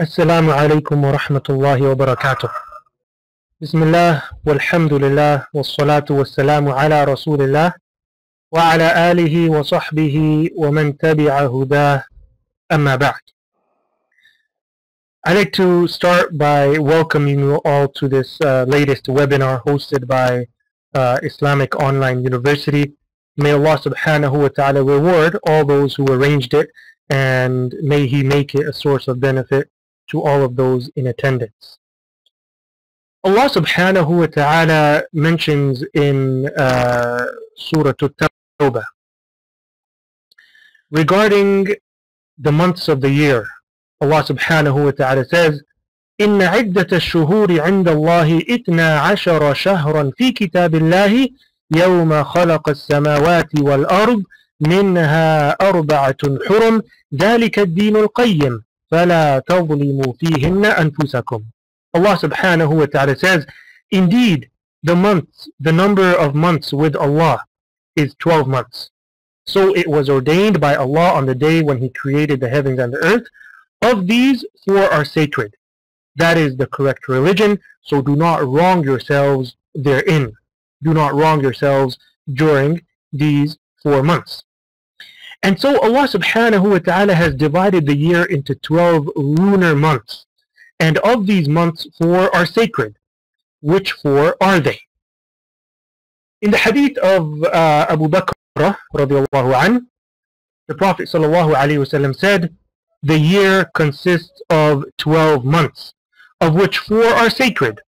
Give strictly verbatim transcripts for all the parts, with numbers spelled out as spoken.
Assalamu alaikum wa rahmatullahi wa barakatuh. Bismillah, walhamdulillah, wassalatu wassalamu ala rasulillah, wa ala alihi wa sahbihi wa man tabi'a hudah, amma ba'd. I'd like to start by welcoming you all to this uh, latest webinar hosted by uh, Islamic Online University. May Allah subhanahu wa ta'ala reward all those who arranged it, and may He make it a source of benefit to all of those in attendance. Allah subhanahu wa ta'ala mentions in uh, Surah At-Tawbah regarding the months of the year. Allah subhanahu wa ta'ala says, إِنَّ عِدَّةَ الشُّهُورِ عِنْدَ اللَّهِ إِثْنَا عَشَرَ شَهْرًا فِي كِتَابِ اللَّهِ يَوْمَ خَلَقَ السَّمَاوَاتِ وَالْأَرْضِ مِنْهَا أَرْبَعَةٌ حُرُمٌ ذَلِكَ الدِّينُ الْقَيِّمُ فَلَا تَظْلِمُوا فِيهِنَّ أَنفُسَكُمْ. Allah subhanahu wa ta'ala says, indeed, the months, the number of months with Allah is twelve months. So it was ordained by Allah on the day when He created the heavens and the earth. Of these, four are sacred. That is the correct religion, so do not wrong yourselves therein. Do not wrong yourselves during these four months. And so Allah subhanahu wa ta'ala has divided the year into twelve lunar months. And of these months, four are sacred. Which four are they? In the hadith of uh, Abu Bakr radiallahu anhu, the Prophet sallallahu alayhi wa sallam said, the year consists of twelve months, of which four are sacred,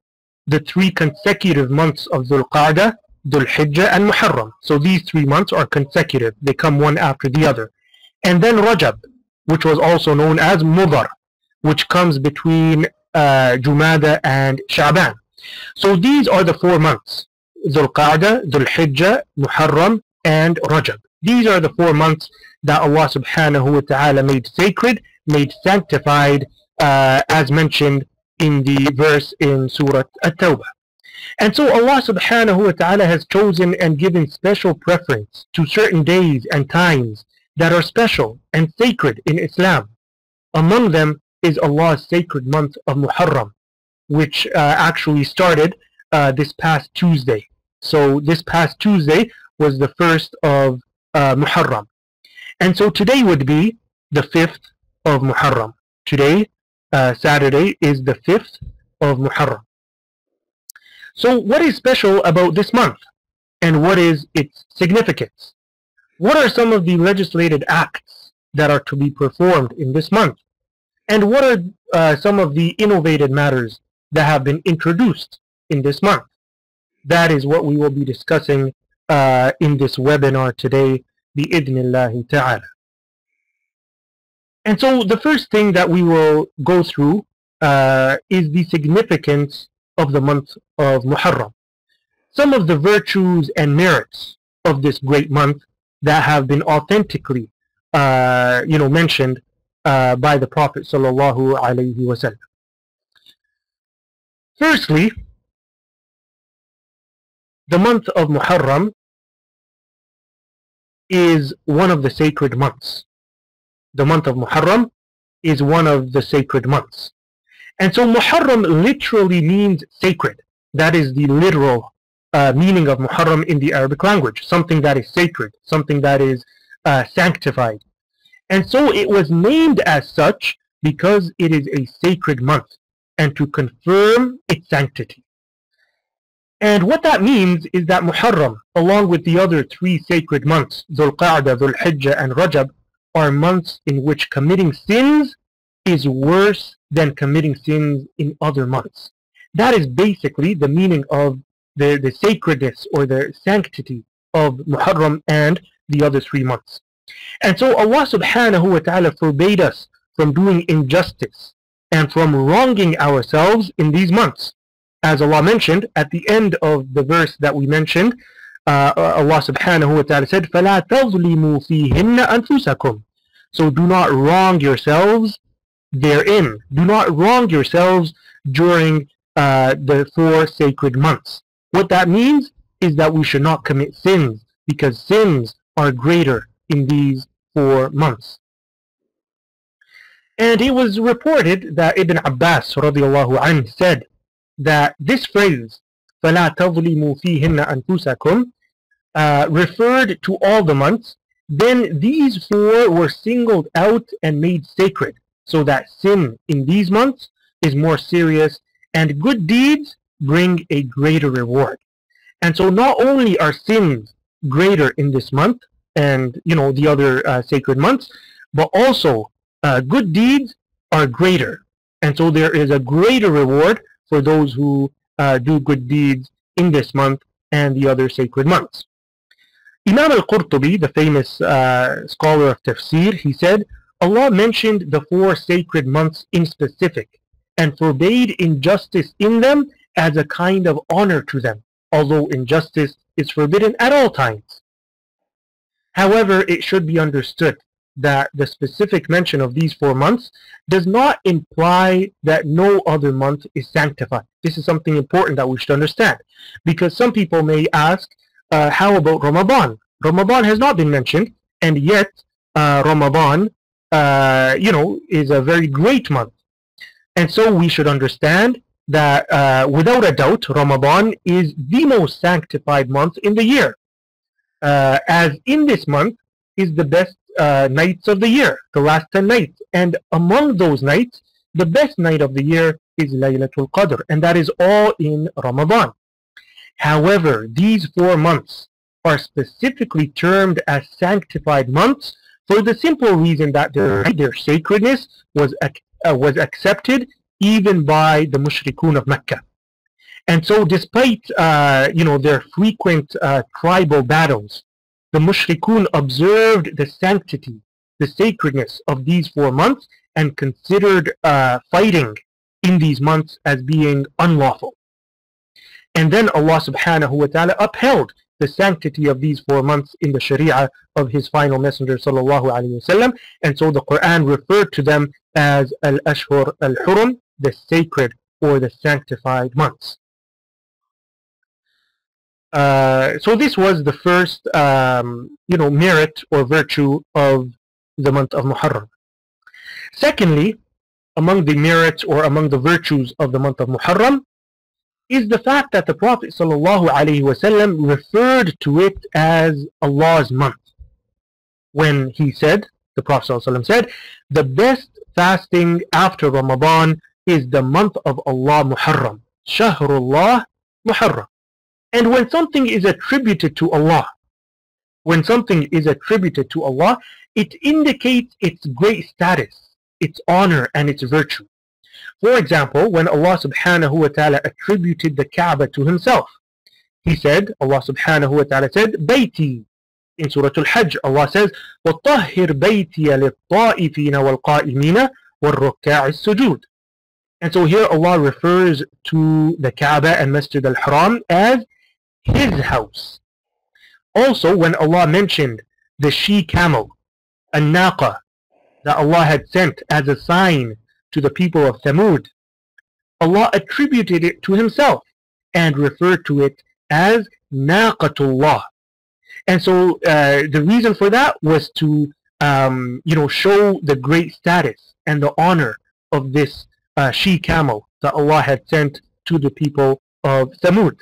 the three consecutive months of Dhul Qa'dah, Dhul-Hijjah, and Muharram. So these three months are consecutive. They come one after the other. And then Rajab, which was also known as Mudar, which comes between uh, Jumada and Shaban. So these are the four months, Dhul Qa'dah, Dhul-Hijjah, Muharram, and Rajab. These are the four months that Allah subhanahu wa ta'ala made sacred, made sanctified, uh, as mentioned in the verse in Surah At-Tawbah. And so Allah subhanahu wa ta'ala has chosen and given special preference to certain days and times that are special and sacred in Islam. Among them is Allah's sacred month of Muharram, which uh, actually started uh, this past Tuesday. So this past Tuesday was the first of Uh, Muharram. And so today would be the fifth of Muharram. Today, uh, Saturday, is the fifth of Muharram. So what is special about this month? And what is its significance? What are some of the legislated acts that are to be performed in this month? And what are uh, some of the innovated matters that have been introduced in this month? That is what we will be discussing Uh, in this webinar today, bi-idhnillahi ta'ala. And so the first thing that we will go through uh, is the significance of the month of Muharram. Some of the virtues and merits of this great month that have been authentically uh, you know, mentioned uh, by the Prophet sallallahu alayhi wa sallam. Firstly, the month of Muharram is one of the sacred months. The month of Muharram is one of the sacred months. And so Muharram literally means sacred. That is the literal uh, meaning of Muharram in the Arabic language. Something that is sacred. Something that is uh, sanctified. And so it was named as such because it is a sacred month, and to confirm its sanctity. And what that means is that Muharram, along with the other three sacred months, Dhul Qa'dah, Dhul Hijjah, and Rajab, are months in which committing sins is worse than committing sins in other months. That is basically the meaning of the, the sacredness or the sanctity of Muharram and the other three months. And so Allah subhanahu wa ta'ala forbade us from doing injustice and from wronging ourselves in these months. As Allah mentioned at the end of the verse that we mentioned, uh, Allah subhanahu wa ta'ala said, فَلَا تَظْلِمُوا فِيهِنَّ أَنفُسَكُمْ. So do not wrong yourselves therein. Do not wrong yourselves during uh, the four sacred months. What that means is that we should not commit sins, because sins are greater in these four months. And it was reported that Ibn Abbas radiallahu anhu said that this phrase فَلَا تَظْلِمُوا فِيهِنَّ أَنفُسَكُمْ uh, referred to all the months. Then these four were singled out and made sacred, so that sin in these months is more serious and good deeds bring a greater reward. And so not only are sins greater in this month and, you know, the other uh, sacred months, but also uh, good deeds are greater. And so there is a greater reward for those who uh, do good deeds in this month and the other sacred months. Imam al-Qurtubi, the famous uh, scholar of tafsir, he said, Allah mentioned the four sacred months in specific and forbade injustice in them as a kind of honor to them, although injustice is forbidden at all times. However, it should be understood that the specific mention of these four months does not imply that no other month is sanctified. This is something important that we should understand, because some people may ask, uh, how about Ramadan? Ramadan has not been mentioned, and yet uh, Ramadan, uh, you know, is a very great month. And so we should understand that uh, without a doubt, Ramadan is the most sanctified month in the year, uh, as in this month is the best uh, nights of the year, the last ten nights. And among those nights, the best night of the year is Laylatul Qadr, and that is all in Ramadan. However, these four months are specifically termed as sanctified months for the simple reason that their, their sacredness was ac uh, was accepted even by the Mushrikun of Mecca. And so despite uh, you know, their frequent uh, tribal battles, the Mushrikun observed the sanctity, the sacredness of these four months and considered uh, fighting in these months as being unlawful. And then Allah subhanahu wa ta'ala upheld the sanctity of these four months in the Sharia of His final Messenger sallallahu alayhi wa sallam. And so the Quran referred to them as al-Ashhur al-Hurum, the sacred or the sanctified months. Uh, so this was the first, um, you know, merit or virtue of the month of Muharram. Secondly, among the merits or among the virtues of the month of Muharram is the fact that the Prophet sallallahu alaihi wasallam referred to it as Allah's month when he said, the Prophet sallallahu alaihi wasallam said, the best fasting after Ramadan is the month of Allah Muharram, Shahrullah Muharram. And when something is attributed to Allah, when something is attributed to Allah, it indicates its great status, its honor, and its virtue. For example, when Allah subhanahu wa ta'ala attributed the Kaaba to Himself, He said, Allah subhanahu wa ta'ala said, Bayti. In Surah Al-Hajj, Allah says, وَطَهِّرْ بَيْتِيَ لِلطَّائِفِينَ وَالْقَائِمِينَ وَالرُّكَّعِ السُّجُودِ. And so here Allah refers to the Kaaba and Masjid al-Haram as His house. Also, when Allah mentioned the she-camel, al-Naqa, that Allah had sent as a sign to the people of Thamud, Allah attributed it to Himself and referred to it as Naqatullah. And so uh, the reason for that was to, um, you know, show the great status and the honor of this uh, she-camel that Allah had sent to the people of Thamud.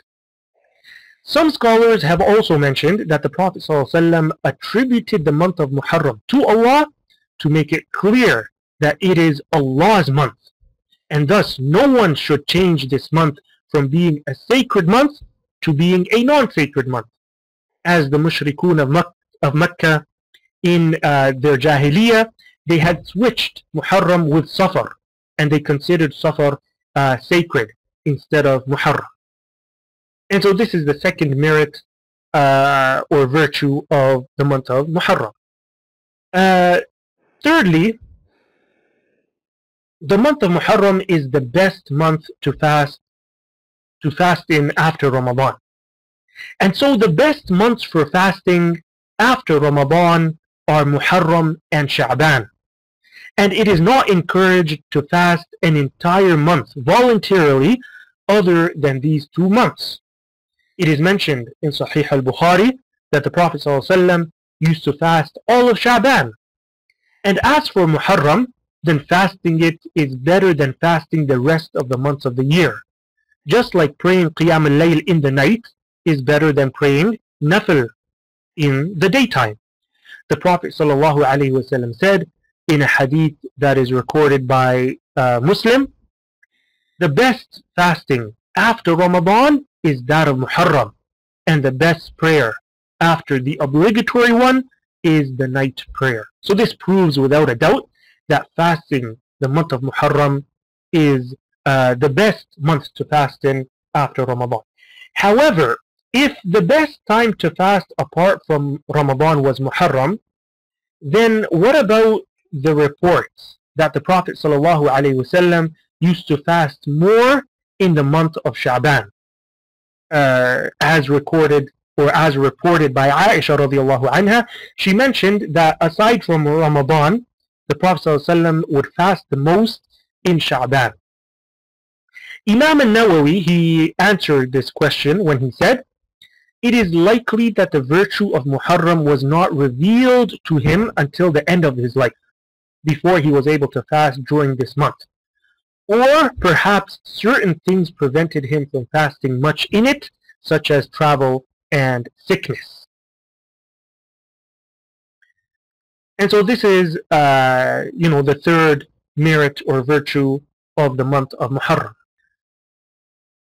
Some scholars have also mentioned that the Prophet ﷺ attributed the month of Muharram to Allah to make it clear that it is Allah's month, and thus no one should change this month from being a sacred month to being a non-sacred month, as the Mushrikun of, Mek of Mecca in uh, their Jahiliyyah, they had switched Muharram with Safar, and they considered Safar uh, sacred instead of Muharram. And so this is the second merit uh, or virtue of the month of Muharram. Uh, thirdly, the month of Muharram is the best month to fast, to fast in after Ramadan. And so the best months for fasting after Ramadan are Muharram and Shaban. And it is not encouraged to fast an entire month voluntarily other than these two months. It is mentioned in Sahih al-Bukhari that the Prophet ﷺ used to fast all of Shaban. And as for Muharram, then fasting it is better than fasting the rest of the months of the year. Just like praying Qiyam al-Layl in the night is better than praying Nafil in the daytime. The Prophet ﷺ said in a hadith that is recorded by uh, Muslim, the best fasting after Ramadan is that of Muharram, and the best prayer after the obligatory one is the night prayer. So this proves without a doubt that fasting the month of Muharram is uh, the best month to fast in after Ramadan. However, if the best time to fast apart from Ramadan was Muharram, then what about the reports that the Prophet ﷺ used to fast more in the month of Shaban, uh, as recorded or as reported by Aisha radiallahu anha? She mentioned that aside from Ramadan, the Prophet ﷺ would fast the most in Shaban. Imam al-Nawawi, he answered this question when he said, it is likely that the virtue of Muharram was not revealed to him until the end of his life, before he was able to fast during this month. Or perhaps certain things prevented him from fasting much in it, such as travel and sickness. And so this is, uh, you know, the third merit or virtue of the month of Muharram.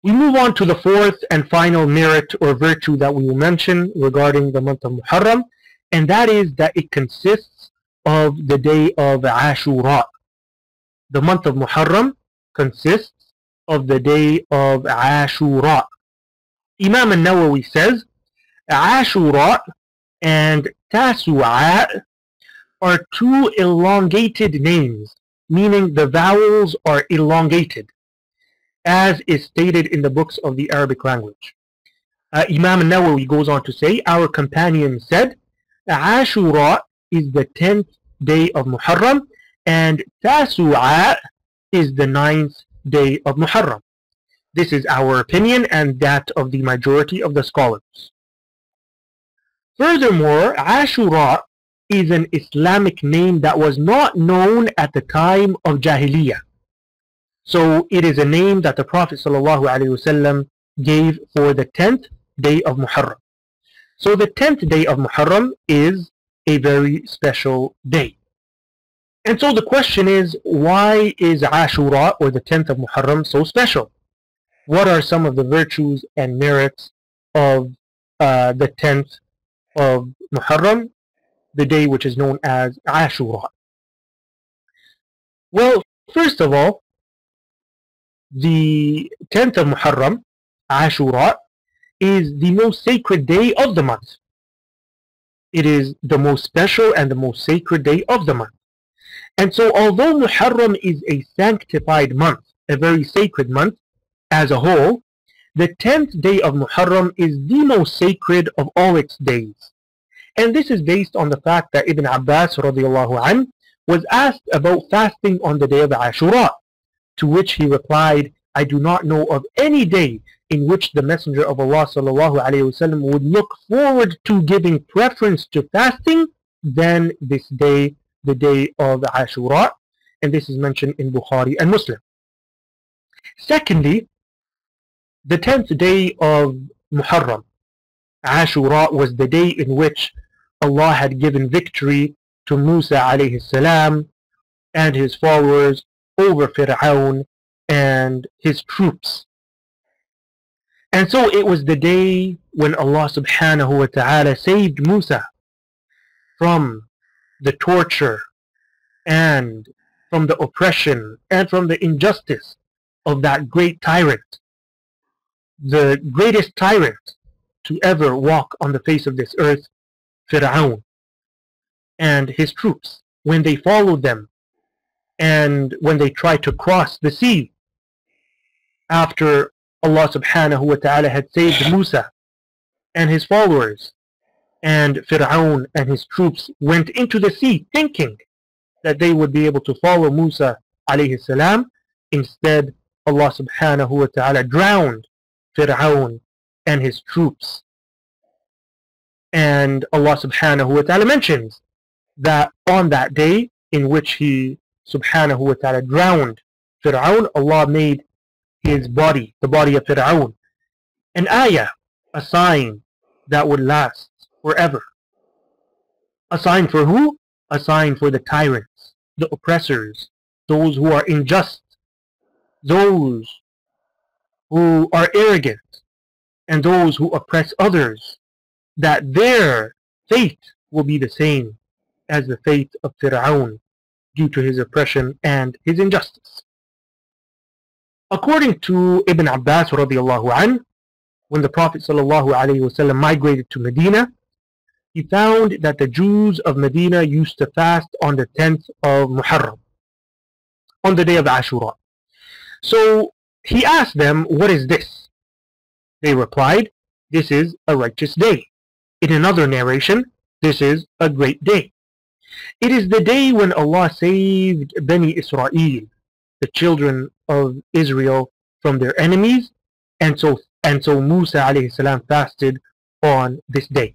We move on to the fourth and final merit or virtue that we will mention regarding the month of Muharram, and that is that it consists of the day of Ashura. The month of Muharram consists of the day of Ashura. Imam al-Nawawi says, Ashura and Tasu'a are two elongated names, meaning the vowels are elongated, as is stated in the books of the Arabic language. Uh, Imam al-Nawawi goes on to say, our companion said, Ashura is the tenth day of Muharram, and Tasu'a is the ninth day of Muharram. This is our opinion and that of the majority of the scholars. Furthermore, Ashura is an Islamic name that was not known at the time of Jahiliyyah. So it is a name that the Prophet ﷺ gave for the tenth day of Muharram. So the tenth day of Muharram is a very special day. And so the question is, why is Ashura or the tenth of Muharram so special? What are some of the virtues and merits of uh, the tenth of Muharram, the day which is known as Ashura? Well, first of all, the tenth of Muharram, Ashura, is the most sacred day of the month. It is the most special and the most sacred day of the month. And so although Muharram is a sanctified month, a very sacred month as a whole, the tenth day of Muharram is the most sacred of all its days. And this is based on the fact that Ibn Abbas radiallahu anhu was asked about fasting on the day of Ashura, to which he replied, I do not know of any day in which the Messenger of Allah ﷺ would look forward to giving preference to fasting than this day, the day of Ashura. And this is mentioned in Bukhari and Muslim. Secondly, the tenth day of Muharram, Ashura, was the day in which Allah had given victory to Musa alayhi salam and his followers over Fir'aun and his troops. And so it was the day when Allah subhanahu wa ta'ala saved Musa from the torture and from the oppression and from the injustice of that great tyrant, the greatest tyrant to ever walk on the face of this earth, Fir'aun and his troops, when they followed them and when they tried to cross the sea after Allah subhanahu wa ta'ala had saved Musa and his followers, and Fir'aun and his troops went into the sea thinking that they would be able to follow Musa alayhi salam. Instead, Allah subhanahu wa ta'ala drowned Fir'aun and his troops, and Allah subhanahu wa ta'ala mentions that on that day in which he subhanahu wa ta'ala drowned Fir'aun, Allah made his body, the body of Fir'aun, an ayah, a sign that would last forever. A sign for who? A sign for the tyrants, the oppressors, those who are unjust, those who are arrogant, and those who oppress others, that their fate will be the same as the fate of Fir'aun due to his oppression and his injustice. According to Ibn Abbas radiallahu anhu, when the Prophet sallallahu alaihi wasallam migrated to Medina, he found that the Jews of Medina used to fast on the tenth of Muharram, on the day of Ashura. So he asked them, what is this? They replied, this is a righteous day. In another narration, this is a great day. It is the day when Allah saved Bani Israel, the children of Israel, from their enemies, and so and so Musa alayhi salam fasted on this day.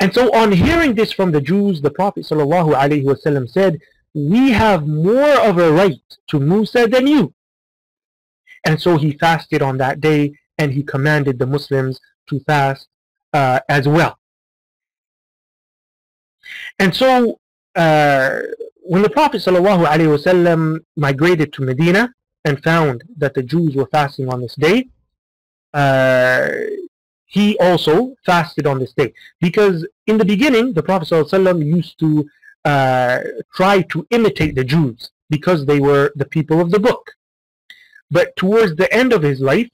And so on hearing this from the Jews, the Prophet sallallahu alaihi wasallam said, we have more of a right to Musa than you. And so he fasted on that day, and he commanded the Muslims to fast uh, as well. And so uh, when the Prophet sallallahu alaihi wasallam migrated to Medina and found that the Jews were fasting on this day, uh, he also fasted on this day, because in the beginning the Prophet sallallahu alaihi wasallam used to uh, try to imitate the Jews because they were the people of the book. But towards the end of his life,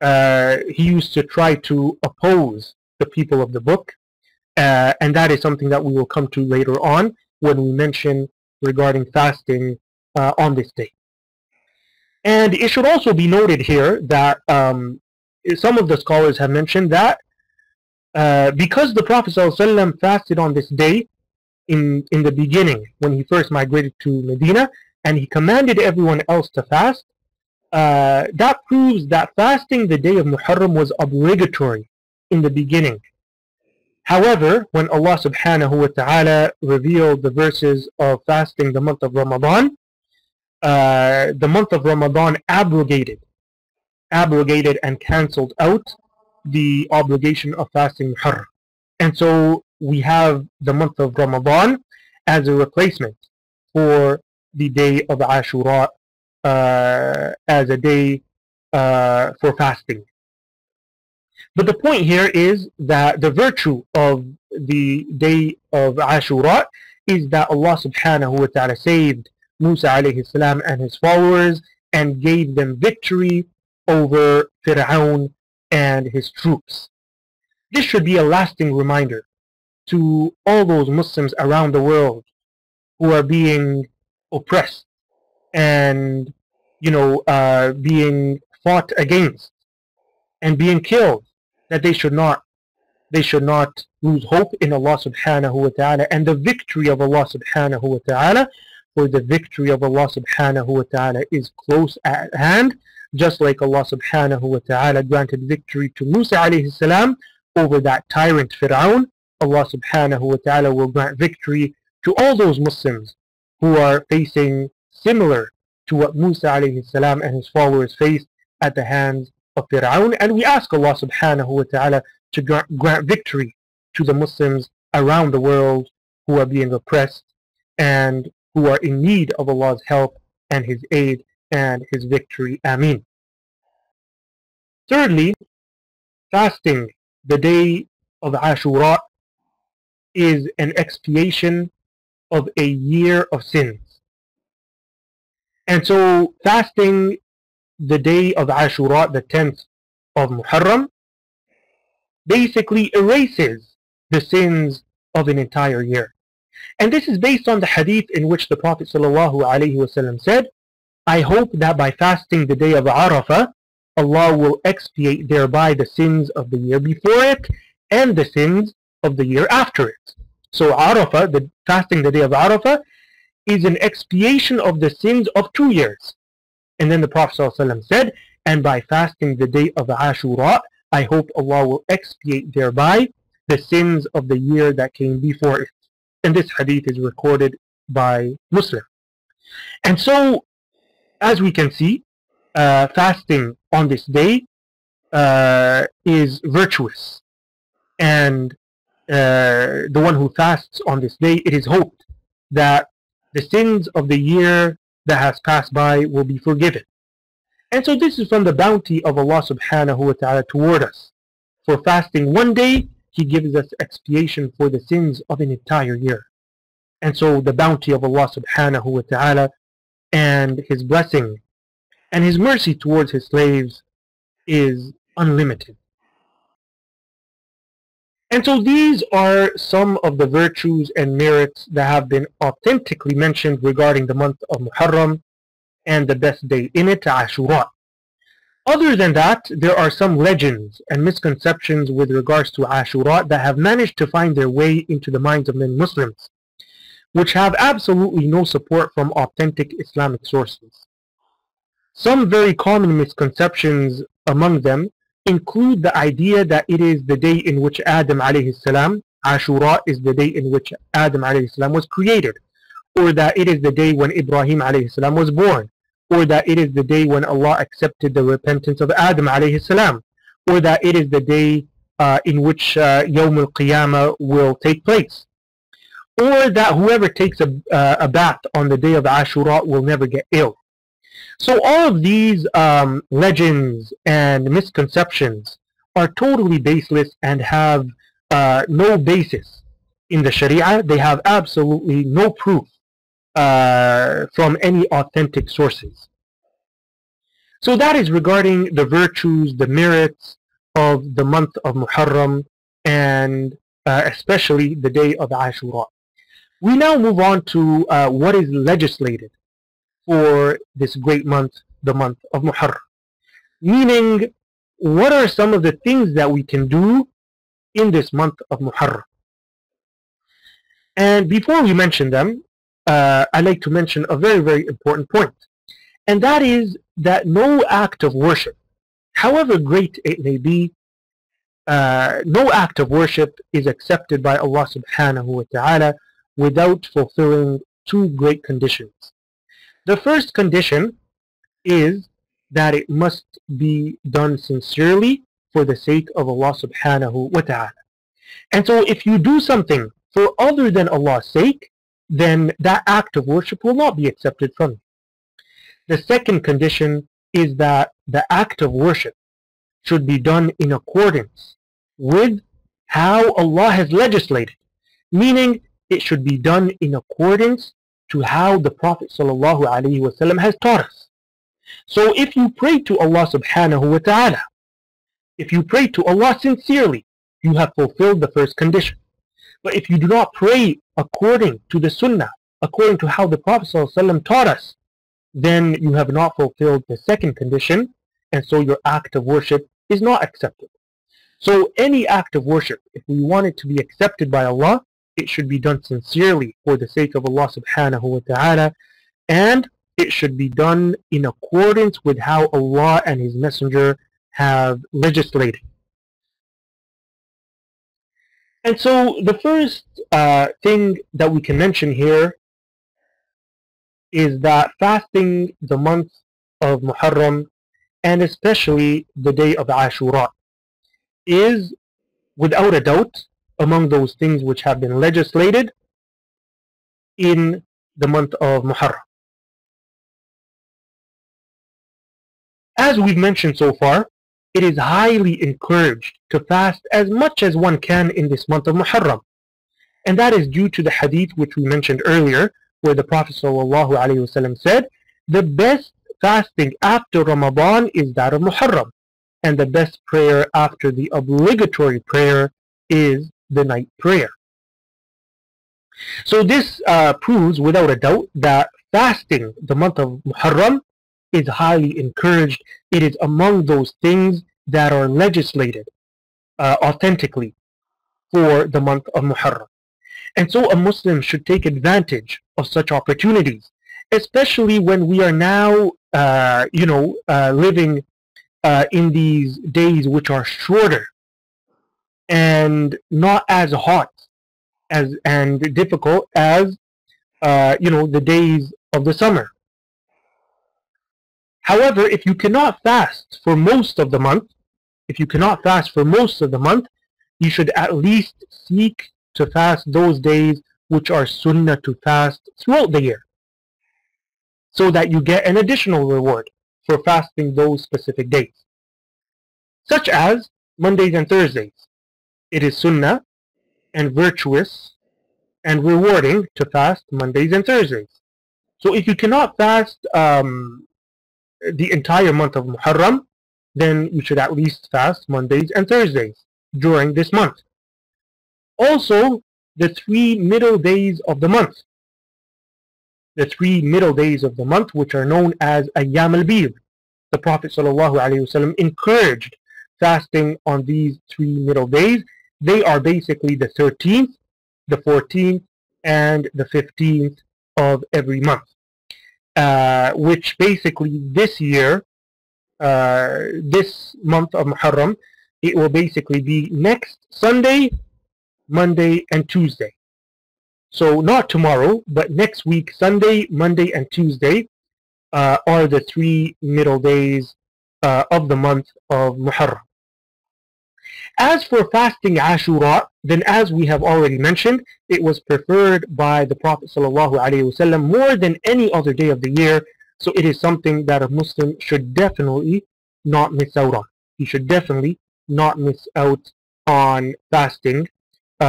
uh, he used to try to oppose the people of the book, uh, and that is something that we will come to later on when we mention regarding fasting uh, on this day. And it should also be noted here that um, some of the scholars have mentioned that uh, because the Prophet ﷺ fasted on this day in, in the beginning when he first migrated to Medina, and he commanded everyone else to fast, Uh, that proves that fasting the day of Muharram was obligatory in the beginning. However, when Allah subhanahu wa ta'ala revealed the verses of fasting the month of Ramadan, uh, the month of Ramadan abrogated, abrogated and cancelled out the obligation of fasting Muharram. And so we have the month of Ramadan as a replacement for the day of Ashura, Uh, as a day uh, for fasting. But the point here is that the virtue of the day of Ashura is that Allah subhanahu wa ta'ala saved Musa alayhi salam and his followers and gave them victory over Fir'aun and his troops. This should be a lasting reminder to all those Muslims around the world who are being oppressed and, you know, uh, being fought against and being killed, that they should not, they should not lose hope in Allah subhanahu wa ta'ala and the victory of Allah subhanahu wa ta'ala, for the victory of Allah subhanahu wa ta'ala is close at hand, just like Allah subhanahu wa ta'ala granted victory to Musa alayhi salam over that tyrant Fir'aun. Allah subhanahu wa ta'ala will grant victory to all those Muslims who are facing similar to what Musa alayhi salam and his followers faced at the hands of Fir'aun. And we ask Allah subhanahu wa ta'ala to grant, grant victory to the Muslims around the world who are being oppressed and who are in need of Allah's help and his aid and his victory. Ameen. Thirdly, fasting the day of Ashura is an expiation of a year of sins. And so fasting the day of Ashura, the tenth of Muharram, basically erases the sins of an entire year. And this is based on the hadith in which the Prophet ﷺ said, I hope that by fasting the day of Arafah, Allah will expiate thereby the sins of the year before it and the sins of the year after it. So Arafah, the fasting the day of Arafah, is an expiation of the sins of two years. And then the Prophet ﷺ said, and by fasting the day of Ashura, I hope Allah will expiate thereby the sins of the year that came before it. And this hadith is recorded by Muslim. And so, as we can see, uh, fasting on this day uh, is virtuous, and uh, the one who fasts on this day, it is hoped that the sins of the year that has passed by will be forgiven. And so this is from the bounty of Allah subhanahu wa ta'ala toward us. For fasting one day, He gives us expiation for the sins of an entire year. And so the bounty of Allah subhanahu wa ta'ala and His blessing and His mercy towards His slaves is unlimited. And so these are some of the virtues and merits that have been authentically mentioned regarding the month of Muharram and the best day in it, Ashura. Other than that, there are some legends and misconceptions with regards to Ashura that have managed to find their way into the minds of many Muslims, which have absolutely no support from authentic Islamic sources. Some very common misconceptions among them include the idea that it is the day in which Adam alayhi salam, Ashura is the day in which Adam alayhi salam was created, or that it is the day when Ibrahim alayhi salam was born, or that it is the day when Allah accepted the repentance of Adam alayhi salam, or that it is the day uh, in which uh, Yawm al-Qiyamah will take place, or that whoever takes a, uh, a bath on the day of Ashura will never get ill. So all of these um, legends and misconceptions are totally baseless and have uh, no basis in the Sharia. They have absolutely no proof Uh, from any authentic sources. So that is regarding the virtues, the merits of the month of Muharram, and uh, especially the day of Ashura. We now move on to uh, what is legislated for this great month, the month of Muharram. Meaning, what are some of the things that we can do in this month of Muharram? And before we mention them, Uh, I like to mention a very, very important point, and that is that no act of worship, however great it may be, uh, no act of worship is accepted by Allah subhanahu wa ta'ala without fulfilling two great conditions. The first condition is that it must be done sincerely for the sake of Allah subhanahu wa ta'ala. And so if you do something for other than Allah's sake, then that act of worship will not be accepted from you. The second condition is that the act of worship should be done in accordance with how Allah has legislated, meaning it should be done in accordance to how the Prophet ﷺ has taught us. So if you pray to Allah subhanahu wa ta'ala, if you pray to Allah sincerely, you have fulfilled the first condition. But if you do not pray according to the Sunnah, according to how the Prophet ﷺ taught us, then you have not fulfilled the second condition, and so your act of worship is not accepted. So any act of worship, if we want it to be accepted by Allah, it should be done sincerely for the sake of Allah subhanahu wa ta'ala, and it should be done in accordance with how Allah and His Messenger have legislated. And so the first uh, thing that we can mention here is that fasting the month of Muharram, and especially the day of Ashura, is without a doubt among those things which have been legislated in the month of Muharram. As we've mentioned so far, it is highly encouraged to fast as much as one can in this month of Muharram. And that is due to the hadith which we mentioned earlier, where the Prophet ﷺ said, the best fasting after Ramadan is that of Muharram, and the best prayer after the obligatory prayer is the night prayer. So this uh, proves without a doubt that fasting the month of Muharram is highly encouraged. It is among those things that are legislated uh, authentically for the month of Muharram. And so a Muslim should take advantage of such opportunities, especially when we are now, uh, you know, uh, living uh, in these days which are shorter and not as hot as and difficult as, uh, you know, the days of the summer. However, if you cannot fast for most of the month, if you cannot fast for most of the month, you should at least seek to fast those days which are sunnah to fast throughout the year, so that you get an additional reward for fasting those specific days, such as Mondays and Thursdays. It is sunnah and virtuous and rewarding to fast Mondays and Thursdays. So if you cannot fast um, the entire month of Muharram, then you should at least fast Mondays and Thursdays during this month. Also, the three middle days of the month, the three middle days of the month, which are known as Ayyam al-Bid. The Prophet ﷺ encouraged fasting on these three middle days. They are basically the thirteenth, the fourteenth, and the fifteenth of every month, uh, which basically this year, uh, this month of Muharram, it will basically be next Sunday, Monday, and Tuesday. So not tomorrow, but next week, Sunday, Monday, and Tuesday uh, are the three middle days uh, of the month of Muharram. As for fasting Ashura, then as we have already mentioned, it was preferred by the Prophet ﷺ more than any other day of the year, so it is something that a Muslim should definitely not miss out on. He should definitely not miss out on fasting Uh,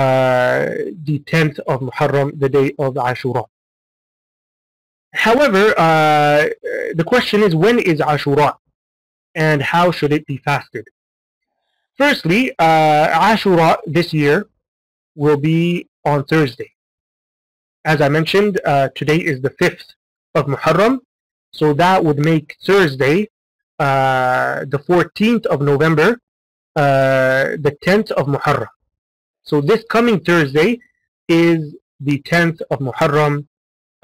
the tenth of Muharram, the day of Ashura. However, uh, the question is, when is Ashura and how should it be fasted? Firstly, uh, Ashura this year will be on Thursday. As I mentioned, uh, today is the fifth of Muharram, so that would make Thursday uh, the fourteenth of November, uh, the tenth of Muharram. So this coming Thursday is the tenth of Muharram,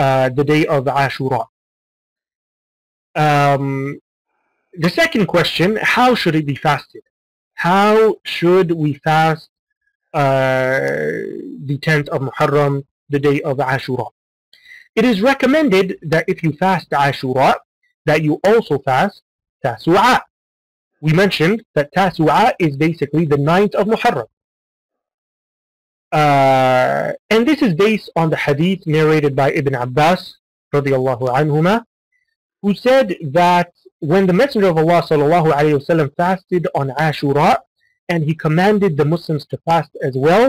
uh, the day of Ashura. Um, the second question, how should it be fasted? How should we fast uh, the tenth of Muharram, the day of Ashura? It is recommended that if you fast Ashura, that you also fast Tasu'a. We mentioned that Tasu'a is basically the ninth of Muharram. Uh, and this is based on the hadith narrated by Ibn Abbas radiallahu anhuma, who said that when the Messenger of Allah sallallahu alayhi wasallam fasted on Ashura and he commanded the Muslims to fast as well,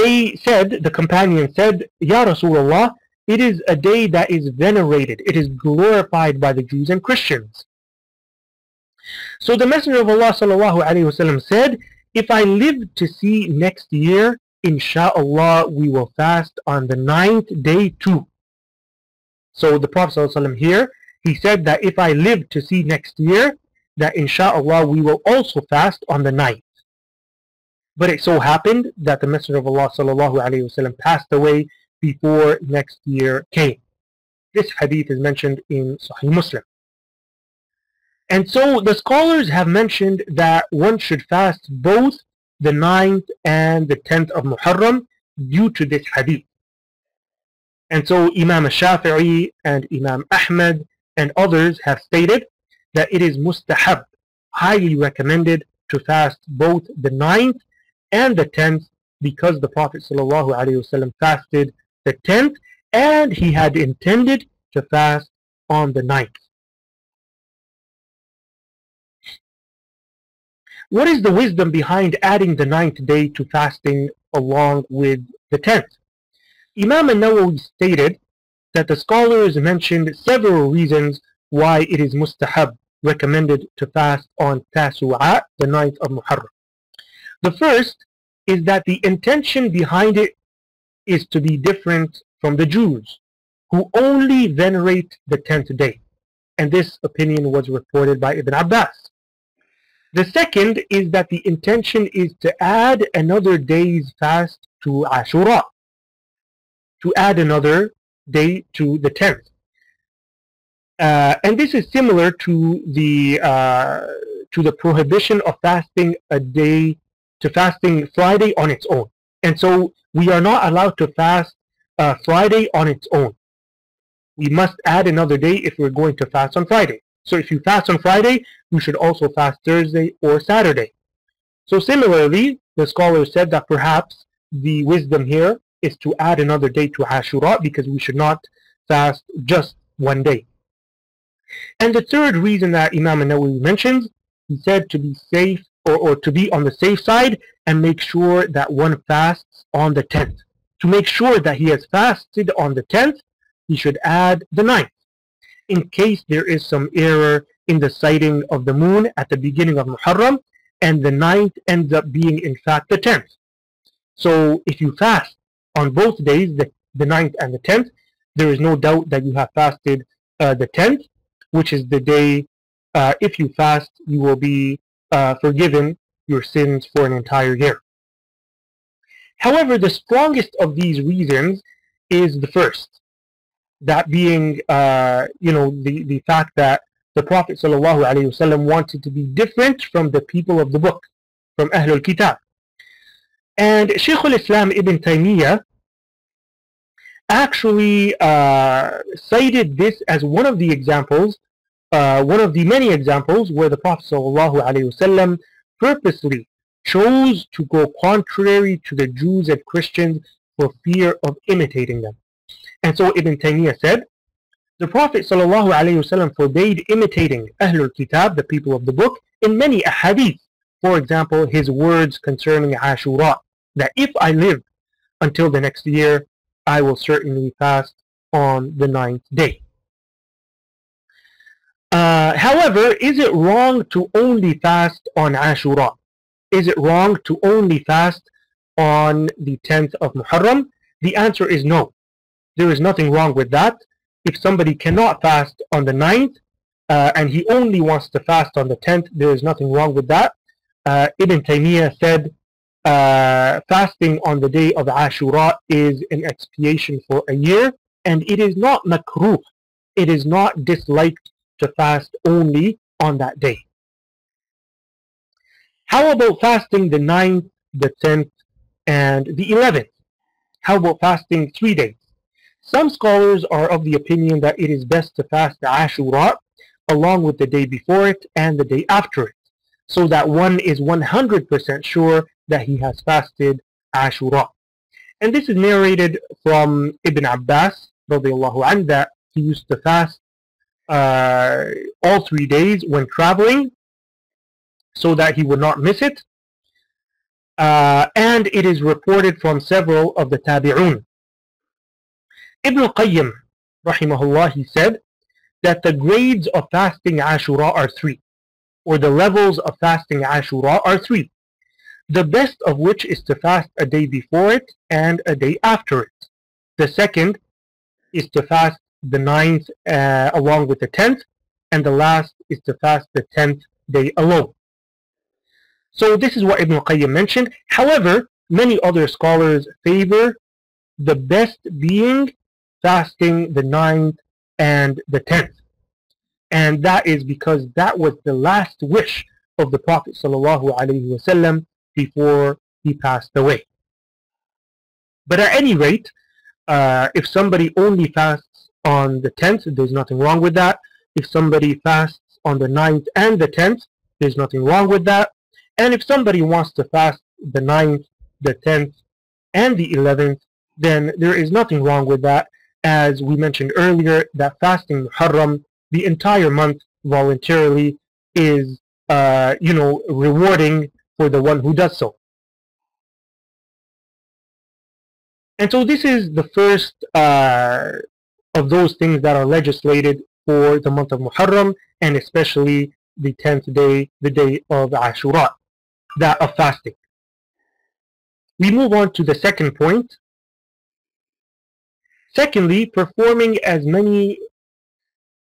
they said, the companion said, "Ya Rasulullah, it is a day that is venerated, it is glorified by the Jews and Christians." So the Messenger of Allah sallallahu alayhi wasallam said, "If I live to see next year, insha'Allah, we will fast on the ninth day too." So the Prophet ﷺ here, he said that if I live to see next year, that insha'Allah, we will also fast on the ninth. But it so happened that the Messenger of Allah ﷺ passed away before next year came. This hadith is mentioned in Sahih Muslim. And so the scholars have mentioned that one should fast both the ninth and the tenth of Muharram due to this hadith. And so Imam al-Shafi'i and Imam Ahmad and others have stated that it is mustahab, highly recommended, to fast both the ninth and the tenth, because the Prophet ﷺ fasted the tenth and he had intended to fast on the ninth. What is the wisdom behind adding the ninth day to fasting along with the tenth? Imam al-Nawawi stated that the scholars mentioned several reasons why it is mustahab, recommended, to fast on Tasu'a, the ninth of Muharram. The first is that the intention behind it is to be different from the Jews, who only venerate the tenth day. And this opinion was reported by Ibn Abbas. The second is that the intention is to add another day's fast to Ashura, to add another day to the tenth. Uh, and this is similar to the uh, to the prohibition of fasting a day, to fasting Friday on its own. And so we are not allowed to fast uh, Friday on its own. we must add another day if we're going to fast on Friday. So if you fast on Friday, you should also fast Thursday or Saturday. So similarly, the scholar said that perhaps the wisdom here is to add another day to Ashura, because we should not fast just one day. And the third reason that Imam al-Nawawi mentions, he said to be safe, or, or to be on the safe side and make sure that one fasts on the tenth. To make sure that he has fasted on the tenth, he should add the ninth, in case there is some error in the sighting of the moon at the beginning of Muharram, and the ninth ends up being in fact the tenth. So if you fast on both days, the, the ninth and the tenth, there is no doubt that you have fasted uh, the tenth, which is the day, uh, if you fast, you will be uh, forgiven your sins for an entire year. However, the strongest of these reasons is the first, that being, uh, you know, the, the fact that the Prophet ﷺ wanted to be different from the people of the book, from Ahl al-Kitab. And Shaykh al-Islam ibn Taymiyyah actually uh, cited this as one of the examples, uh, one of the many examples where the Prophet ﷺ purposely chose to go contrary to the Jews and Christians for fear of imitating them. And so Ibn Taymiyyah said, the Prophet ﷺ forbade imitating Ahl al-Kitab, the people of the book, in many ahadith. For example, his words concerning Ashura, that if I live until the next year, I will certainly fast on the ninth day. Uh, however, is it wrong to only fast on Ashura? Is it wrong to only fast on the tenth of Muharram? The answer is no. There is nothing wrong with that. If somebody cannot fast on the ninth uh, and he only wants to fast on the tenth, there is nothing wrong with that. Uh, Ibn Taymiyyah said uh, fasting on the day of Ashura is an expiation for a year, and it is not makruh. It is not disliked to fast only on that day. How about fasting the ninth, the tenth, and the eleventh? How about fasting three days? Some scholars are of the opinion that it is best to fast the Ashura along with the day before it and the day after it, so that one is one hundred percent sure that he has fasted Ashura. And this is narrated from Ibn Abbas, radiallahu anhu, that he used to fast uh, all three days when traveling, so that he would not miss it. Uh, and it is reported from several of the Tabi'un. Ibn Qayyim, rahimahullah, he said that the grades of fasting Ashura are three, or the levels of fasting Ashura are three, the best of which is to fast a day before it and a day after it. The second is to fast the ninth uh, along with the tenth, and the last is to fast the tenth day alone. So this is what Ibn Qayyim mentioned. However, many other scholars favor the best being fasting the ninth and the tenth. And that is because that was the last wish of the Prophet ﷺ before he passed away. But at any rate, uh, if somebody only fasts on the tenth, there's nothing wrong with that. If somebody fasts on the ninth and the tenth, there's nothing wrong with that. And if somebody wants to fast the ninth, the tenth, and the eleventh, then there is nothing wrong with that. As we mentioned earlier, that fasting Muharram, the entire month voluntarily, is, uh, you know, rewarding for the one who does so. And so this is the first uh, of those things that are legislated for the month of Muharram, and especially the tenth day, the day of Ashura, that of fasting. We move on to the second point. Secondly, performing as many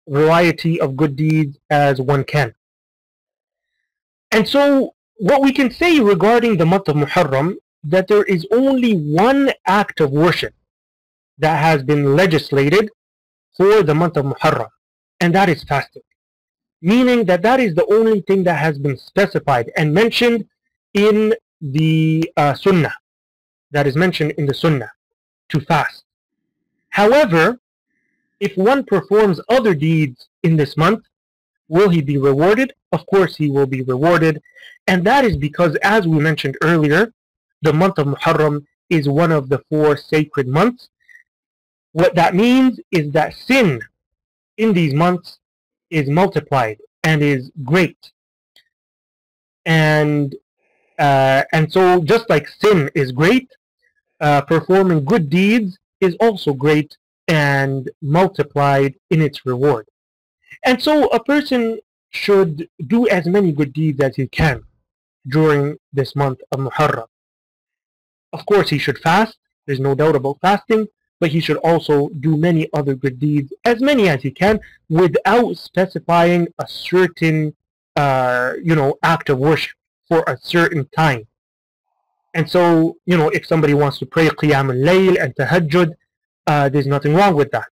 variety of good deeds as one can. And so what we can say regarding the month of Muharram, that there is only one act of worship that has been legislated for the month of Muharram, and that is fasting, meaning that that is the only thing that has been specified and mentioned in the uh, Sunnah, that is mentioned in the Sunnah, to fast. However, If one performs other deeds in this month, will he be rewarded? Of course he will be rewarded. And that is because, as we mentioned earlier, the month of Muharram is one of the four sacred months. What that means is that sin in these months is multiplied and is great. And uh, and so just like sin is great, uh, performing good deeds is also great and multiplied in its reward. And so a person should do as many good deeds as he can during this month of Muharram. Of course he should fast, there's no doubt about fasting, but he should also do many other good deeds, as many as he can, without specifying a certain uh, you know, act of worship for a certain time. And so, you know, if somebody wants to pray Qiyam al-Layl and Tahajjud, uh, there's nothing wrong with that.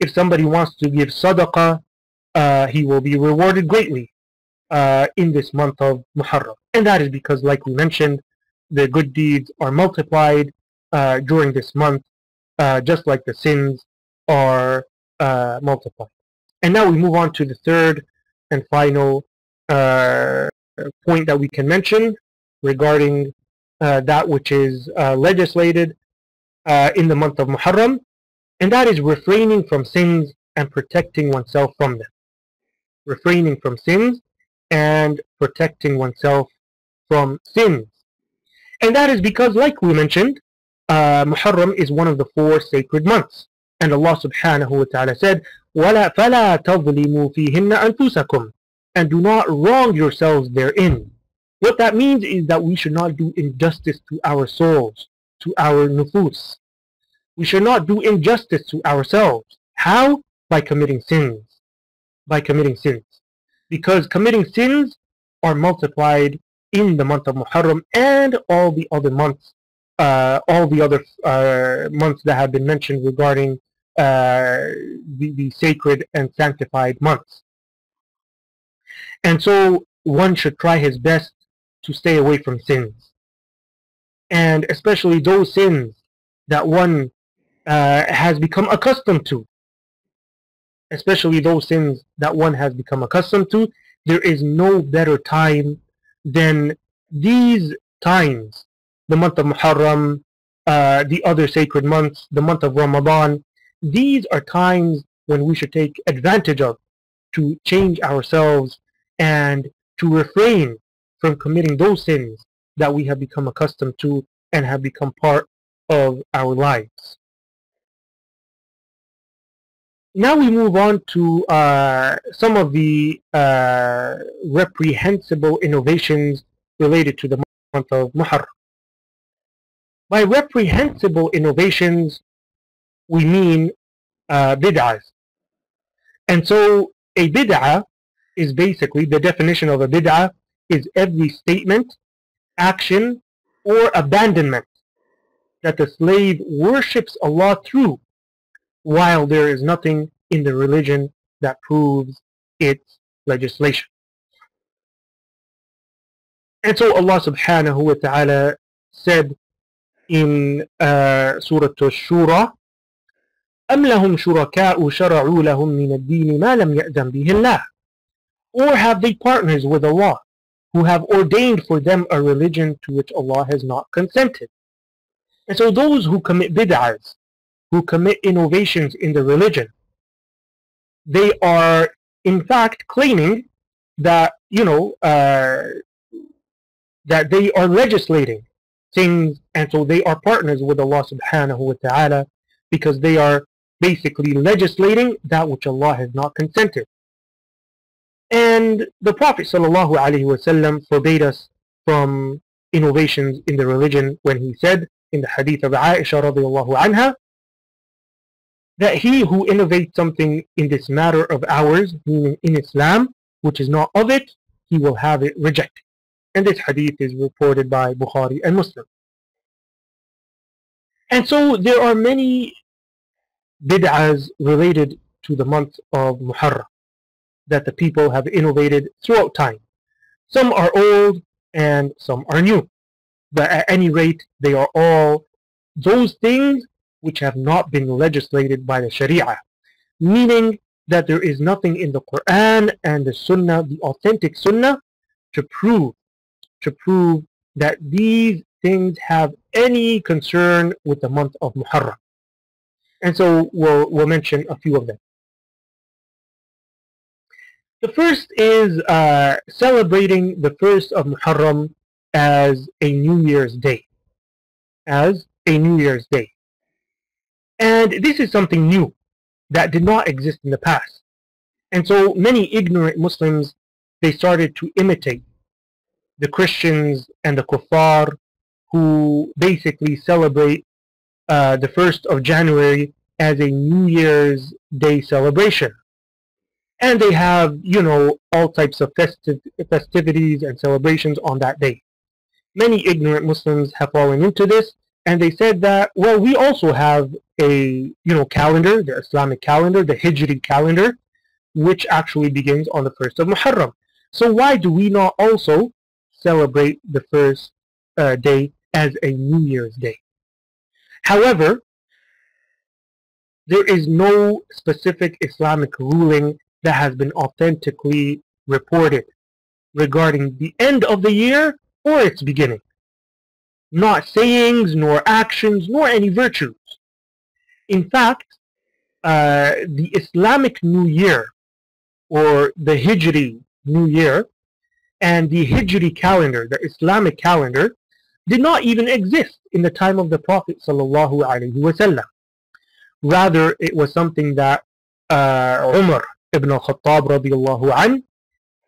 If somebody wants to give sadaqah, uh, he will be rewarded greatly uh, in this month of Muharram. And that is because, like we mentioned, the good deeds are multiplied uh, during this month, uh, just like the sins are uh, multiplied. And now we move on to the third and final uh, point that we can mention regarding uh, that which is uh, legislated uh, in the month of Muharram. And that is refraining from sins and protecting oneself from them. Refraining from sins and protecting oneself from sins. And that is because, like we mentioned, uh, Muharram is one of the four sacred months. And Allah subhanahu wa ta'ala said, وَلَا فَلَا تَظْلِمُوا فِيهِنَّ أَنفُسَكُمْ, and do not wrong yourselves therein. What that means is that we should not do injustice to our souls, to our nufus. We should not do injustice to ourselves. How? By committing sins. By committing sins. Because committing sins are multiplied in the month of Muharram and all the other months, uh, all the other uh, months that have been mentioned regarding uh, the, the sacred and sanctified months. And so one should try his best to stay away from sins. And especially those sins that one Uh, has become accustomed to, especially those sins that one has become accustomed to. There is no better time than these times, the month of Muharram, uh, the other sacred months, the month of Ramadan. These are times when we should take advantage of to change ourselves and to refrain from committing those sins that we have become accustomed to and have become part of our lives. Now we move on to uh, some of the uh, reprehensible innovations related to the month of Muharram. By reprehensible innovations, we mean uh, bid'ahs. And so a bid'ah is basically, the definition of a bid'ah is every statement, action, or abandonment that the slave worships Allah through, while there is nothing in the religion that proves its legislation. And so Allah subhanahu wa ta'ala said in uh, Surah Ashura, أَمْ لَهُمْ شُرَكَاءُ شَرَعُوا لَهُمْ مِنَ الدِّينِ مَا لَمْ يَأْذَنْ بِهِ اللَّهِ, or have they partners with Allah who have ordained for them a religion to which Allah has not consented? And so those who commit bid'ahs, who commit innovations in the religion, they are in fact claiming that, you know, uh, that they are legislating things, and so they are partners with Allah subhanahu wa ta'ala because they are basically legislating that which Allah has not consented. And the Prophet sallallahu alaihi wasallam forbade us from innovations in the religion when he said in the hadith of Aisha radiallahu anha, that he who innovates something in this matter of ours, meaning in Islam, which is not of it, he will have it rejected. And this hadith is reported by Bukhari and Muslim. And so there are many bid'ahs related to the month of Muharram that the people have innovated throughout time. Some are old and some are new. But at any rate, they are all those things which have not been legislated by the Sharia, meaning that there is nothing in the Quran and the Sunnah, the authentic Sunnah, to prove, to prove that these things have any concern with the month of Muharram. And so we'll, we'll mention a few of them. The first is uh, celebrating the first of Muharram as a New Year's Day. As a New Year's Day. And this is something new that did not exist in the past. And so many ignorant Muslims, they started to imitate the Christians and the kuffar, who basically celebrate uh, the first of January as a New Year's Day celebration. And they have, you know, all types of festiv festivities and celebrations on that day. Many ignorant Muslims have fallen into this, and they said that, well, we also have a, you know, calendar, the Islamic calendar, the Hijri calendar, which actually begins on the first of Muharram. So why do we not also celebrate the first uh, day as a New Year's Day? However, there is no specific Islamic ruling that has been authentically reported regarding the end of the year or its beginning. Not sayings, nor actions, nor any virtues. In fact, uh, the Islamic New Year, or the Hijri New Year, and the Hijri calendar, the Islamic calendar, did not even exist in the time of the Prophet sallallahu alaihi wasallam. Rather, it was something that uh, Umar Ibn al-Khattab radiyallahu anhu,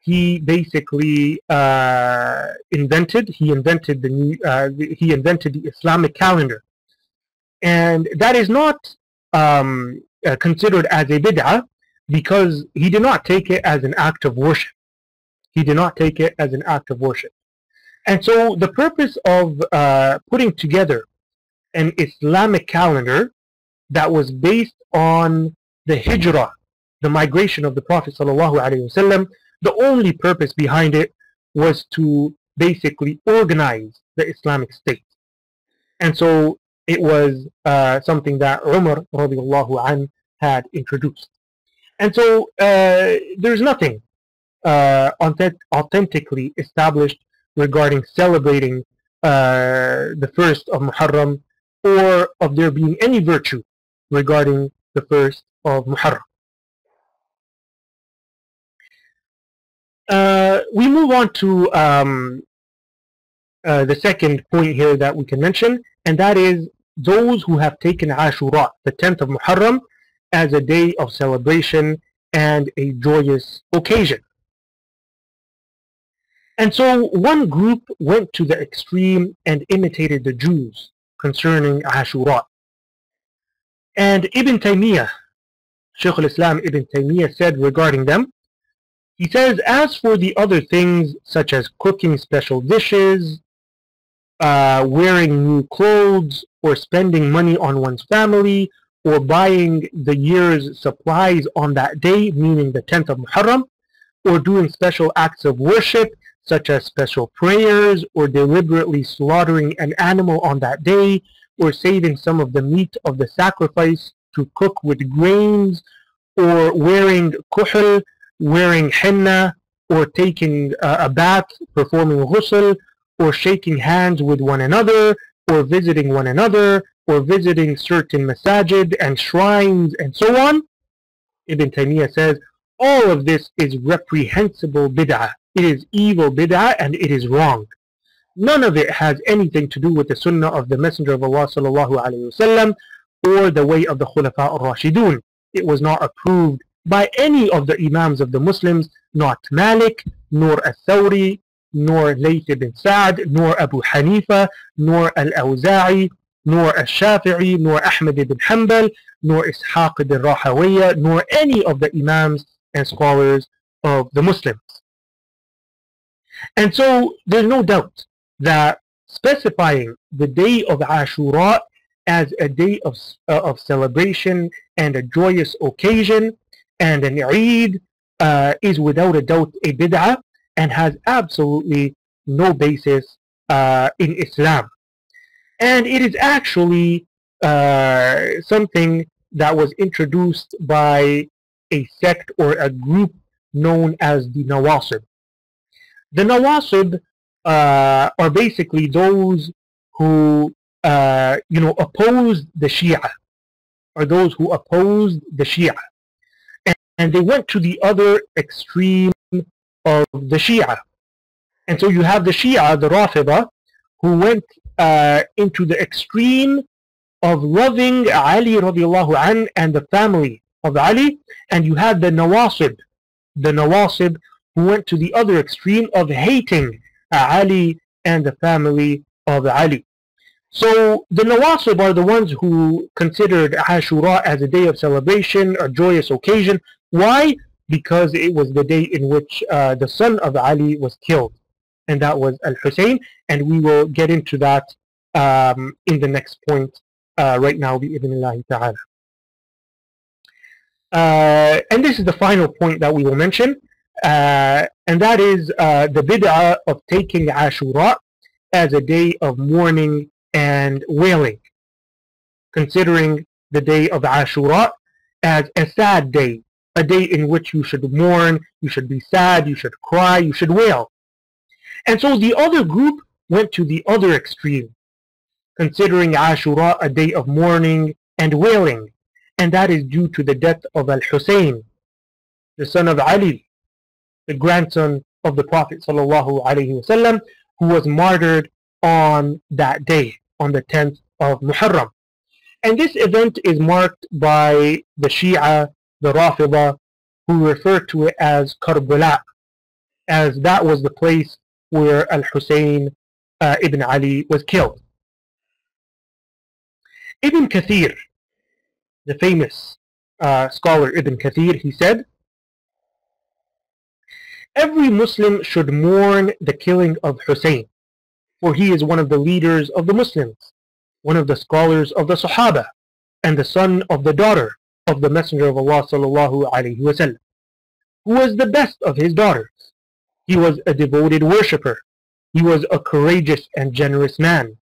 he basically uh, invented. He invented the new. Uh, he invented the Islamic calendar, and that is not um, uh, considered as a bid'ah, because he did not take it as an act of worship. He did not take it as an act of worship. And so the purpose of uh, putting together an Islamic calendar that was based on the hijrah, the migration of the Prophet ﷺ, the only purpose behind it was to basically organize the Islamic State. And so it was uh, something that Umar radiallahu anh had introduced. And so uh, there's nothing uh, authentically established regarding celebrating uh, the first of Muharram, or of there being any virtue regarding the first of Muharram. Uh, we move on to um, uh, the second point here that we can mention, and that is those who have taken Ashura, the tenth of Muharram, as a day of celebration and a joyous occasion. And so one group went to the extreme and imitated the Jews concerning Ashura. And Ibn Taymiyyah, Shaykh al-Islam ibn Taymiyyah, said regarding them, he says, as for the other things such as cooking special dishes, uh, wearing new clothes, or spending money on one's family, or buying the year's supplies on that day, meaning the tenth of Muharram, or doing special acts of worship, such as special prayers, or deliberately slaughtering an animal on that day, or saving some of the meat of the sacrifice to cook with grains, or wearing kuhl, wearing henna, or taking uh, a bath, performing ghusl, or shaking hands with one another, or visiting one another, or visiting certain masajid and shrines, and so on. Ibn Taymiyyah says, all of this is reprehensible bid'ah. It is evil bid'ah, and it is wrong. None of it has anything to do with the sunnah of the Messenger of Allah sallallahu alaihi wasallam, or the way of the Khulafa al-Rashidun. It was not approved by any of the Imams of the Muslims, not Malik, nor al-Thawri, nor Layth ibn Sa'd, nor Abu Hanifa, nor al-Awza'i, nor al-Shafi'i, nor Ahmad ibn Hanbal, nor Ishaq ibn Rahawiyah, nor any of the Imams and scholars of the Muslims. And so there's no doubt that specifying the day of Ashura as a day of, uh, of celebration and a joyous occasion and an Eid uh, is without a doubt a bid'ah and has absolutely no basis uh, in Islam. And it is actually uh, something that was introduced by a sect or a group known as the Nawasib. The Nawasib uh, are basically those who uh, you know, opposed the Shia, or those who opposed the Shia, and, and they went to the other extreme of the Shia. And so you have the Shia, the Rafidah, who went uh, into the extreme of loving Ali radiallahu anhu and the family of Ali, and you had the Nawasib, the Nawasib who went to the other extreme of hating Ali and the family of Ali. So the Nawasib are the ones who considered Ashura as a day of celebration, a joyous occasion. Why? Because it was the day in which uh, the son of Ali was killed, and that was Al-Husayn, and we will get into that um, in the next point uh, right now, bi'idhnillahi ta'ala. Uh, and this is the final point that we will mention, uh, and that is uh, the bid'ah of taking Ashura as a day of mourning and wailing, considering the day of Ashura as a sad day, a day in which you should mourn, you should be sad, you should cry, you should wail. And so the other group went to the other extreme, considering Ashura a day of mourning and wailing, and that is due to the death of Al-Husayn, the son of Ali, the grandson of the Prophet sallallahu alaihi wasallam, who was martyred on that day, on the tenth of Muharram. And this event is marked by the Shia, the Rafida, who refer to it as Karbala, as that was the place where Al-Husayn uh, ibn Ali was killed. Ibn Kathir, the famous uh, scholar Ibn Kathir, he said, "Every Muslim should mourn the killing of Husayn, for he is one of the leaders of the Muslims, one of the scholars of the Sahaba, and the son of the daughter of the Messenger of Allah sallallahu alaihi wasallam, who was the best of his daughters. He was a devoted worshipper. He was a courageous and generous man."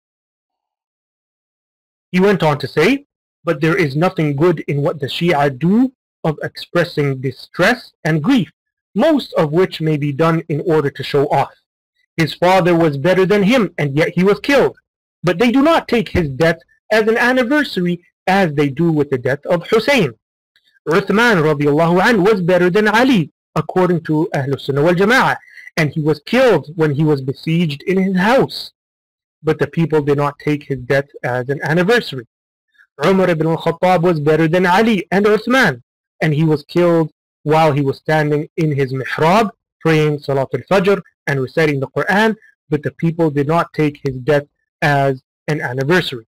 He went on to say, "But there is nothing good in what the Shia do of expressing distress and grief, most of which may be done in order to show off. His father was better than him, and yet he was killed. But they do not take his death as an anniversary as they do with the death of Husayn. Uthman radiallahu anhu was better than Ali, according to Ahlus Sunnah wal Jama'ah, and he was killed when he was besieged in his house. But the people did not take his death as an anniversary. Umar Ibn al-Khattab was better than Ali and Uthman, and he was killed while he was standing in his mihrab, praying Salat al-Fajr and reciting the Qur'an, but the people did not take his death as an anniversary.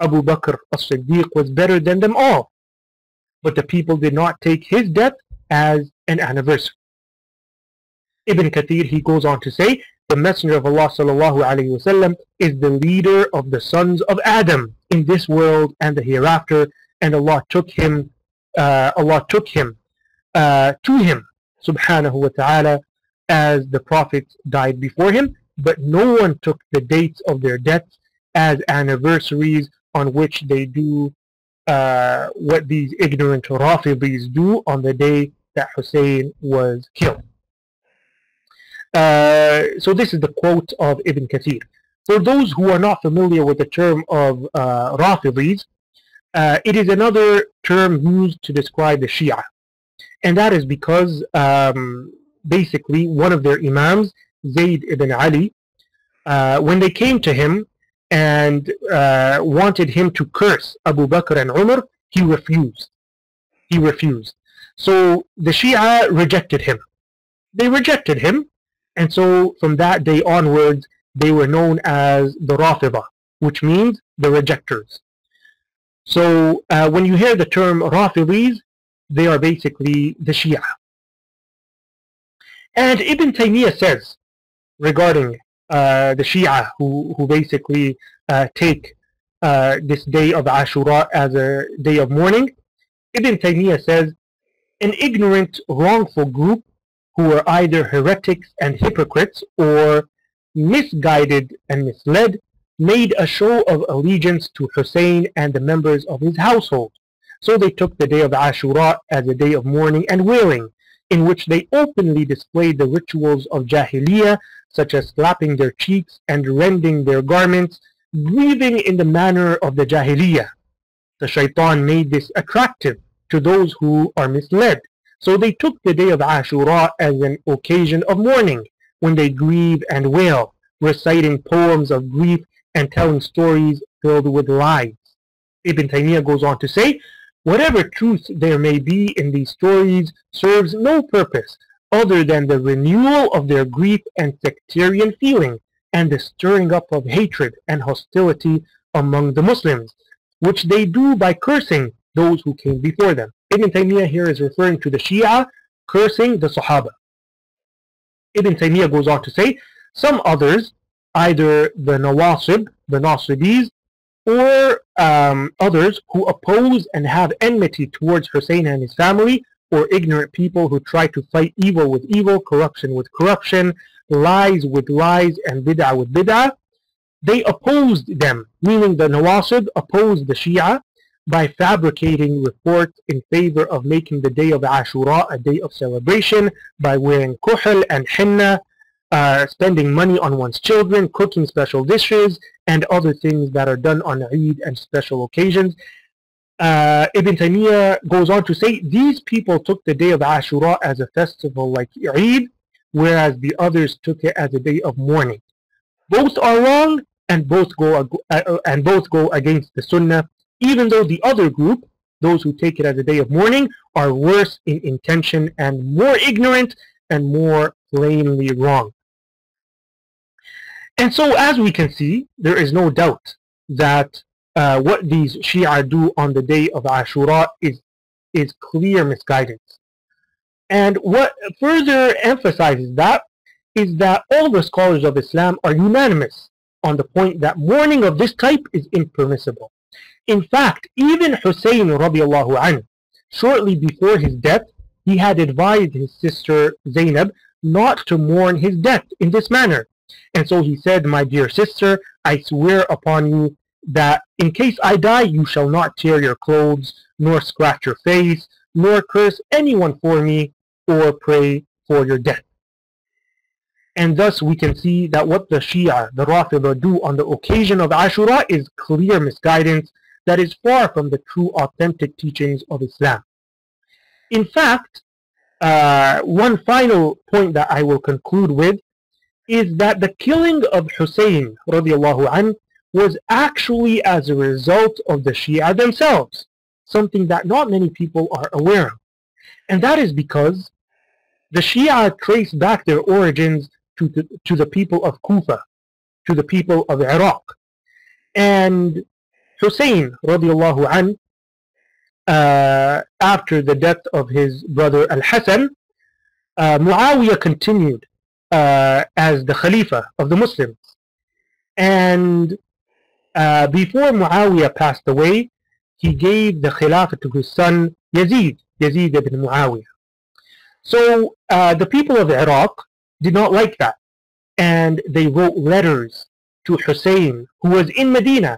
Abu Bakr as-Siddiq was better than them all, but the people did not take his death as an anniversary." Ibn Kathir, he goes on to say, "The Messenger of Allah sallallahu alaihi wasallam is the leader of the sons of Adam in this world and the hereafter, and Allah took him, uh, Allah took him uh, to him, subhanahu wa ta'ala, as the prophets died before him, but no one took the dates of their deaths as anniversaries on which they do uh, what these ignorant Rafidis do on the day that Husayn was killed." Uh, so this is the quote of Ibn Kathir. For those who are not familiar with the term of uh, Rafidis, uh, it is another term used to describe the Shia. And that is because um, basically one of their imams, Zayd ibn Ali, uh, when they came to him and uh, wanted him to curse Abu Bakr and Umar, he refused. He refused. So the Shia rejected him. They rejected him. And so from that day onwards, they were known as the Rafida, which means the rejectors. So uh, when you hear the term Rafidis, they are basically the Shia. And Ibn Taymiyyah says regarding uh, the Shia who, who basically uh, take uh, this day of Ashura as a day of mourning, Ibn Taymiyyah says, "An ignorant, wrongful group who are either heretics and hypocrites or misguided and misled made a show of allegiance to Husayn and the members of his household, So they took the day of Ashura as a day of mourning and wailing, in which they openly displayed the rituals of Jahiliyyah, such as slapping their cheeks and rending their garments, grieving in the manner of the Jahiliyyah. The shaitan made this attractive to those who are misled. So they took the day of Ashura as an occasion of mourning, when they grieve and wail, reciting poems of grief and telling stories filled with lies. Ibn Taymiyyah goes on to say, whatever truth there may be in these stories serves no purpose other than the renewal of their grief and sectarian feeling, and the stirring up of hatred and hostility among the Muslims, which they do by cursing those who came before them. Ibn Taymiyyah here is referring to the Shia cursing the Sahaba. Ibn Taymiyyah goes on to say, some others, either the Nawasib, the Nasibis, or um, others who oppose and have enmity towards Hussein and his family, or ignorant people who try to fight evil with evil, corruption with corruption, lies with lies, and bid'ah with bid'ah, they opposed them, meaning the Nawasib opposed the Shia, by fabricating reports in favor of making the day of Ashura a day of celebration, by wearing kuhl and henna, Uh, spending money on one's children, cooking special dishes, and other things that are done on Eid and special occasions. Uh, Ibn Taymiyyah goes on to say, these people took the day of Ashura as a festival like Eid, whereas the others took it as a day of mourning. Both are wrong, and both go uh, and both go against the Sunnah, even though the other group, those who take it as a day of mourning, are worse in intention and more ignorant and more plainly wrong. And so, as we can see, there is no doubt that uh, what these Shia do on the day of Ashura is, is clear misguidance. And what further emphasizes that is that all the scholars of Islam are unanimous on the point that mourning of this type is impermissible. In fact, even Hussein radiallahu anhu, shortly before his death, he had advised his sister Zainab not to mourn his death in this manner. And so he said, my dear sister, I swear upon you that in case I die, you shall not tear your clothes, nor scratch your face, nor curse anyone for me, or pray for your death. And thus we can see that what the Shia, the Rafidah, do on the occasion of Ashura is clear misguidance that is far from the true authentic teachings of Islam. In fact, Uh, one final point that I will conclude with is that the killing of Hussein radiallahu anhu was actually as a result of the Shia themselves, something that not many people are aware of. And that is because the Shia trace back their origins to the, to the people of Kufa, to the people of Iraq. And Hussein radiallahu anhu, Uh, after the death of his brother Al-Hasan, uh, Muawiyah continued uh, as the Khalifa of the Muslims. And uh, before Muawiyah passed away, he gave the Khilafah to his son Yazid, Yazid ibn Muawiyah. So uh, the people of Iraq did not like that. And they wrote letters to Hussein, who was in Medina,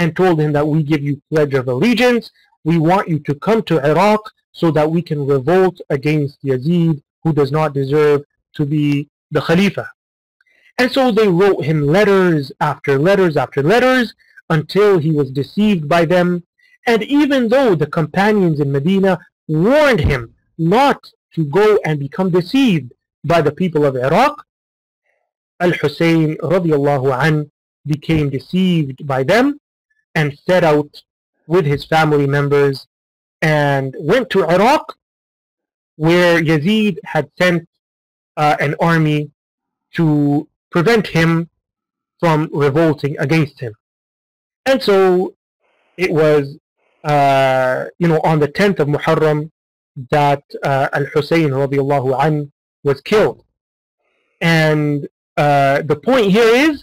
and told him that we give you pledge of allegiance. We want you to come to Iraq so that we can revolt against Yazid, who does not deserve to be the Khalifa. And so they wrote him letters after letters after letters until he was deceived by them. And even though the companions in Medina warned him not to go and become deceived by the people of Iraq, Al-Husayn radiallahu anhu became deceived by them and set out with his family members and went to Iraq, where Yazid had sent uh, an army to prevent him from revolting against him. And so it was uh, you know, on the tenth of Muharram that uh, Al-Husayn radiallahu anhu was killed. And uh, the point here is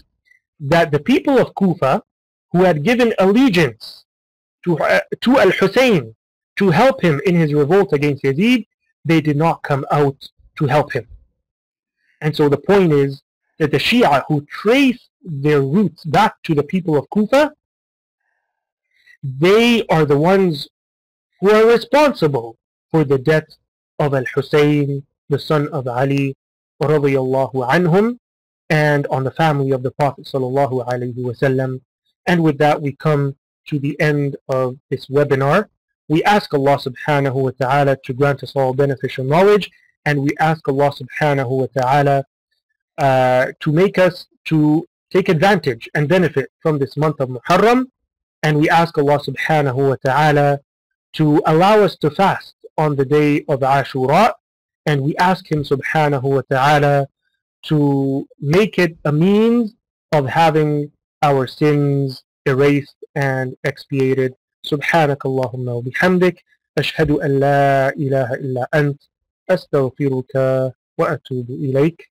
that the people of Kufa, who had given allegiance to, uh, to Al-Husayn to help him in his revolt against Yazid, they did not come out to help him. And so the point is that the Shia, who trace their roots back to the people of Kufa, they are the ones who are responsible for the death of Al-Husayn, the son of Ali radiyallahu anhum, and on the family of the Prophet sallallahu alayhi wasallam. And with that we come to the end of this webinar. We ask Allah subhanahu wa ta'ala to grant us all beneficial knowledge, and we ask Allah subhanahu wa ta'ala uh, to make us to take advantage and benefit from this month of Muharram, and we ask Allah subhanahu wa ta'ala to allow us to fast on the day of Ashura, and we ask Him subhanahu wa ta'ala to make it a means of having our sins erased and expiated. سبحانك اللهم وبحمدك أشهد أن لا إله إلا أنت أستغفرك وأتوب إليك